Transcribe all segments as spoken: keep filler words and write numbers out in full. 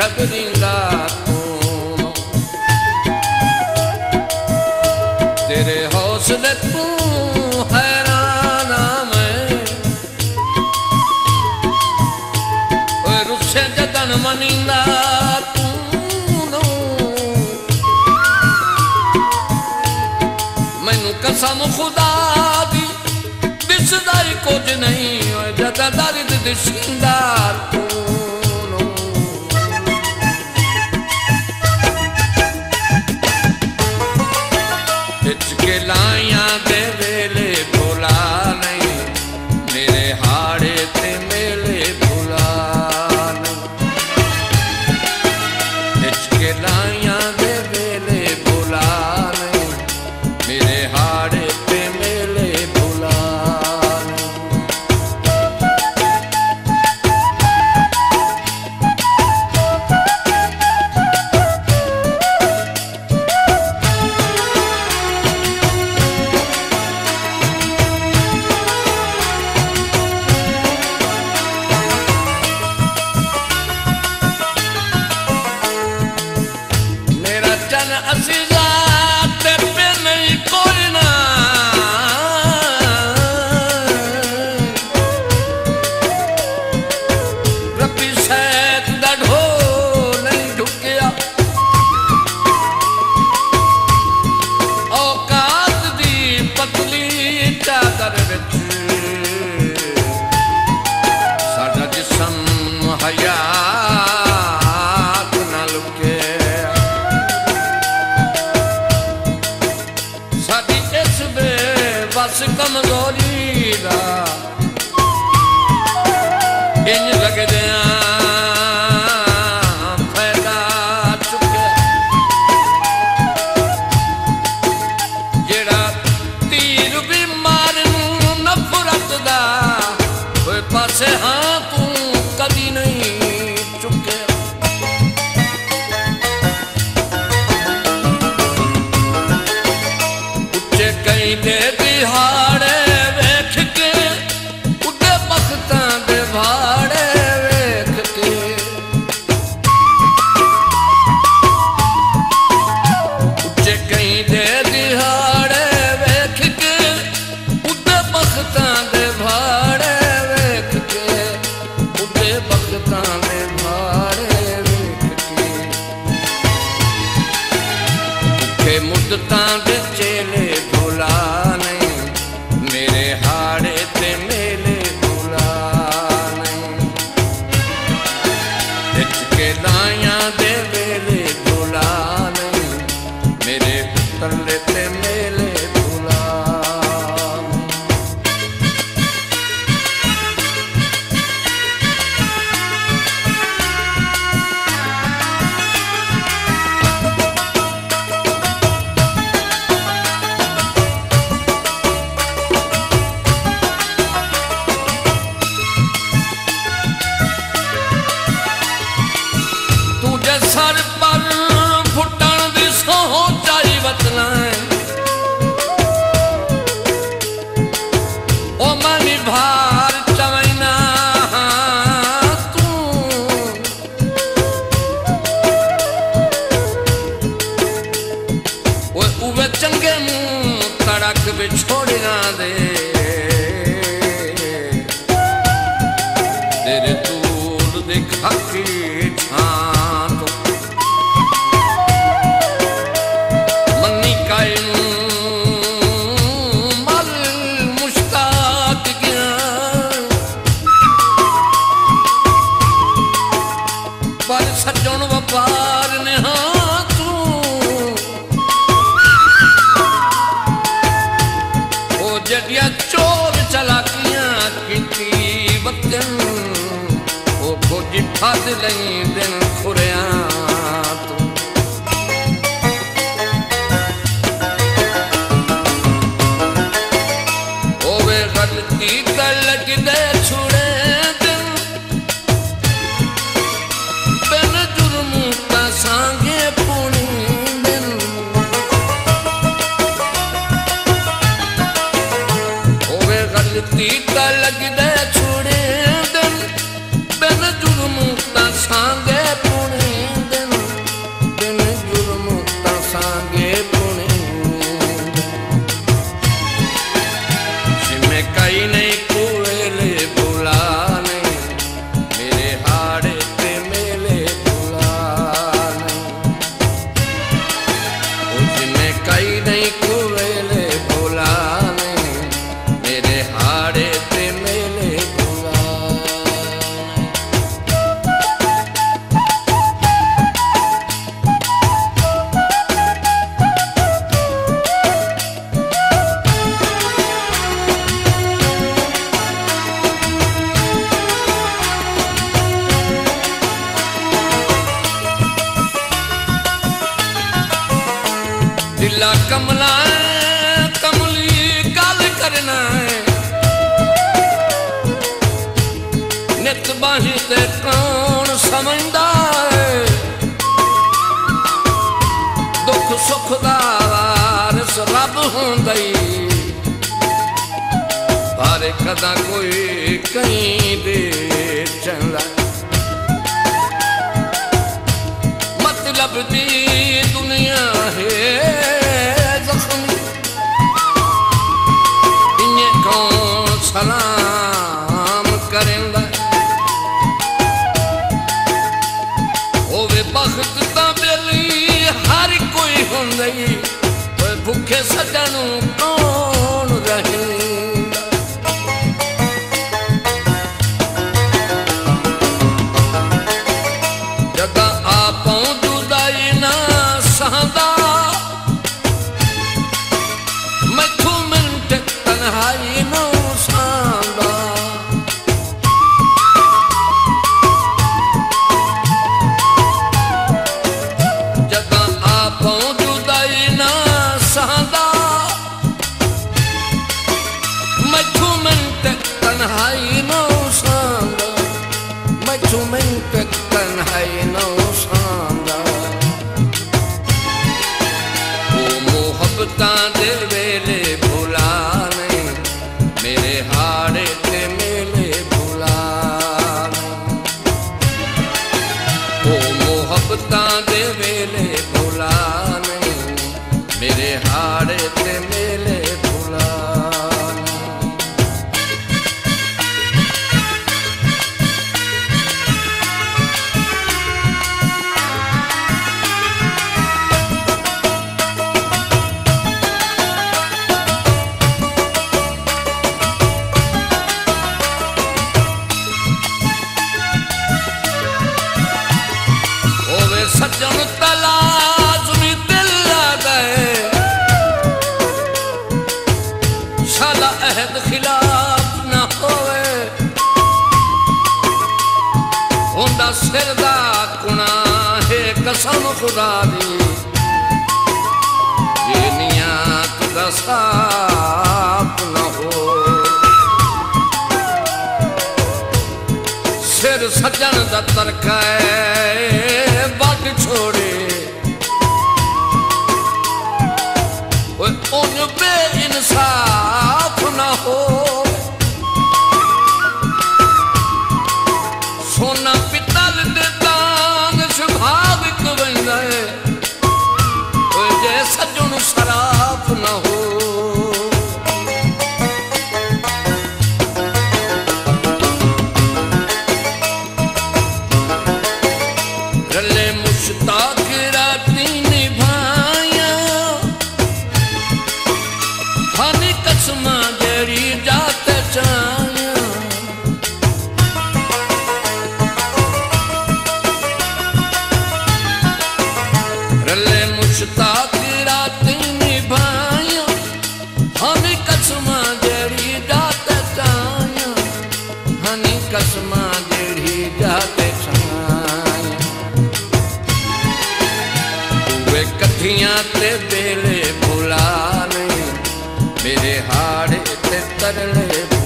घबरीला तूं तेरे हौसले तूं हैराना मैं रुसे जतन मनींदा तूं नो मैनू कसम खुदा दी दिसदा ही कुछ नहीं जदा दर्द दिसदा लगदे छुड़े दिन बिन जुर्म ता सांगे पुणे लीला कमला कमली गल करना नित बाही ते कौन समझदा दुख सुख दा वारिस रब होंदा ई पर कदा कोई कहीं दे चला मतलब दी दुनिया है जख्मी इन्हें कौन सलाम करेंदा ओवे बख्त तां बेली हर कोई होंदा ई भुखे सजनों कौन रहे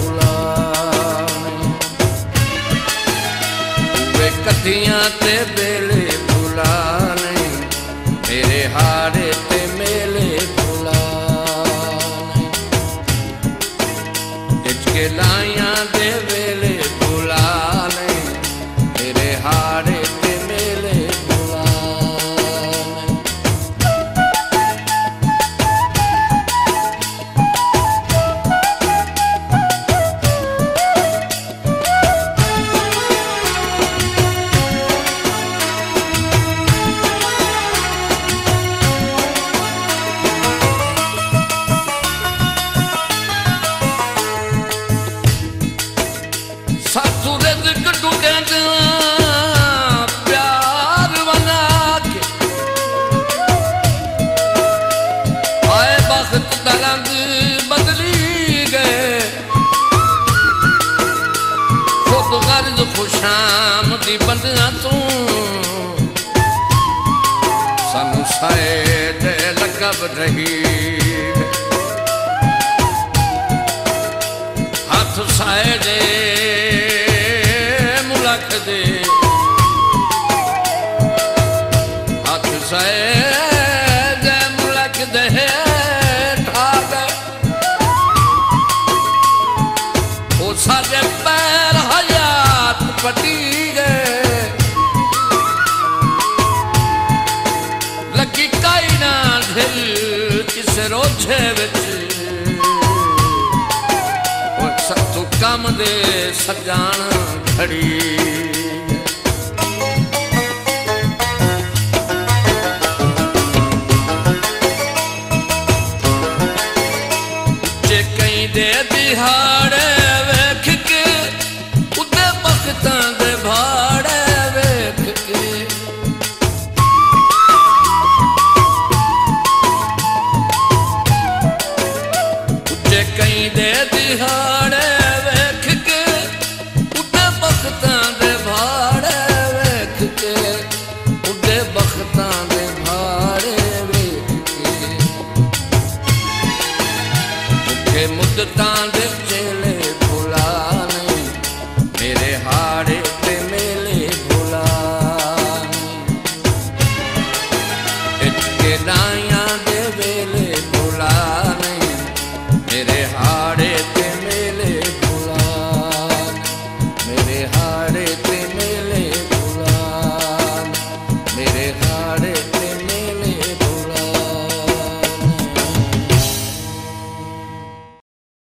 कब रही हथ साए दे मुलख दे हथ साए दे मुलख दे ठाक ओ साडे पैर हयात पटी गए लगी काई ना दिल किस रोझे विच काम दे सजान खड़ी।